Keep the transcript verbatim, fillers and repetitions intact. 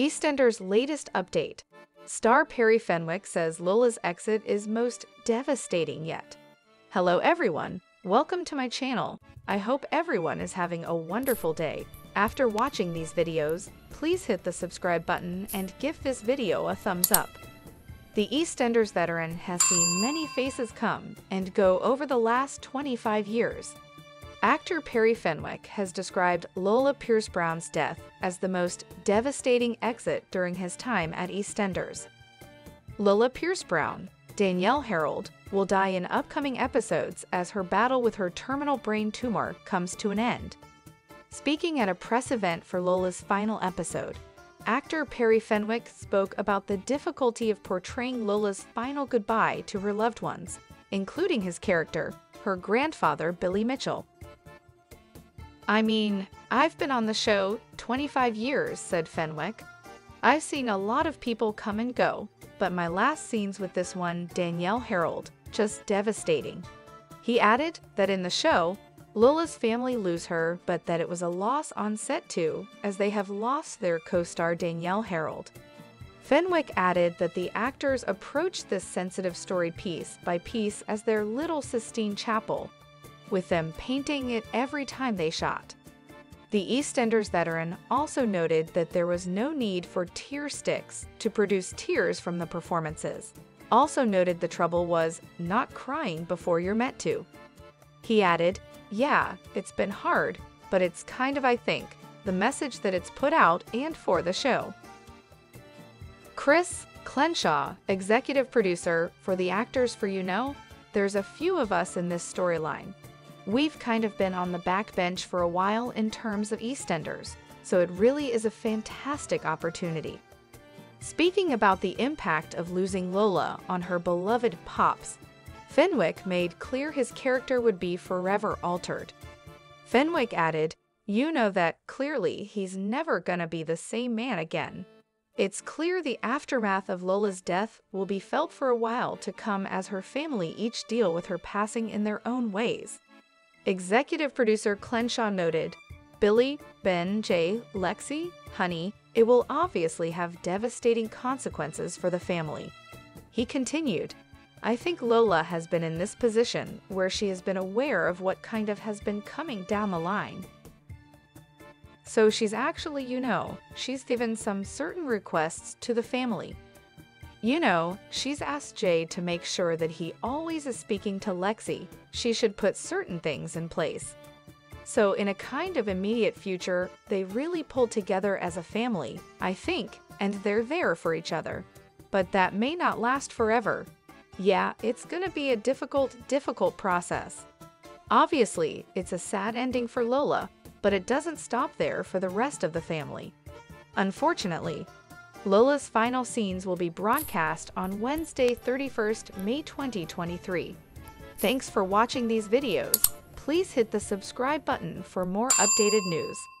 EastEnders' latest update. Star Perry Fenwick says Lola's exit is most devastating yet. Hello everyone, welcome to my channel. I hope everyone is having a wonderful day. After watching these videos, please hit the subscribe button and give this video a thumbs up. The EastEnders veteran has seen many faces come and go over the last twenty-five years. Actor Perry Fenwick has described Lola Pierce Brown's death as the most devastating exit during his time at EastEnders. Lola Pierce Brown, Danielle Harold, will die in upcoming episodes as her battle with her terminal brain tumor comes to an end. Speaking at a press event for Lola's final episode, actor Perry Fenwick spoke about the difficulty of portraying Lola's final goodbye to her loved ones, including his character, her grandfather Billy Mitchell. I mean, I've been on the show twenty-five years, said Fenwick. I've seen a lot of people come and go, but my last scenes with this one, Danielle Harold, just devastating. He added that in the show, Lola's family lose her, but that it was a loss on set too, as they have lost their co-star Danielle Harold. Fenwick added that the actors approached this sensitive story piece by piece as their little Sistine Chapel, with them painting it every time they shot. The EastEnders veteran also noted that there was no need for tear sticks to produce tears from the performances. Also noted the trouble was not crying before you're meant to. He added, yeah, it's been hard, but it's kind of, I think, the message that it's put out and for the show. Chris Clenshaw, executive producer for the Actors for You Know, there's a few of us in this storyline. We've kind of been on the backbench for a while in terms of EastEnders, so it really is a fantastic opportunity. Speaking about the impact of losing Lola on her beloved Pops, Fenwick made clear his character would be forever altered. Fenwick added, you know that clearly he's never gonna be the same man again. It's clear the aftermath of Lola's death will be felt for a while to come as her family each deal with her passing in their own ways. Executive producer Clenshaw noted, Billy, Ben, Jay, Lexi, Honey, it will obviously have devastating consequences for the family. He continued, I think Lola has been in this position where she has been aware of what kind of has been coming down the line. So she's actually, you know, she's given some certain requests to the family. You know, she's asked Jay to make sure that he always is speaking to Lexi. She should put certain things in place. So in a kind of immediate future, they really pulled together as a family, I think, and they're there for each other. But that may not last forever. Yeah, it's gonna be a difficult, difficult process. Obviously, it's a sad ending for Lola, but it doesn't stop there for the rest of the family. Unfortunately, Lola's final scenes will be broadcast on Wednesday, thirty-first May twenty twenty-three. Thanks for watching these videos. Please hit the subscribe button for more updated news.